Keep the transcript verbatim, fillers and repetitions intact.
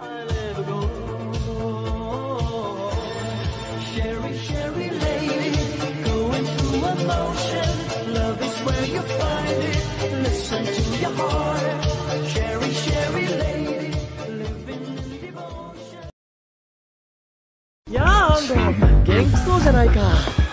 I let go. Sherry, Sherry lady, going through emotion. Love is where you find it. Listen to your heart. Sherry, Sherry lady, living in devotion. Yeah, I'm going. Gangsta, Jamaica.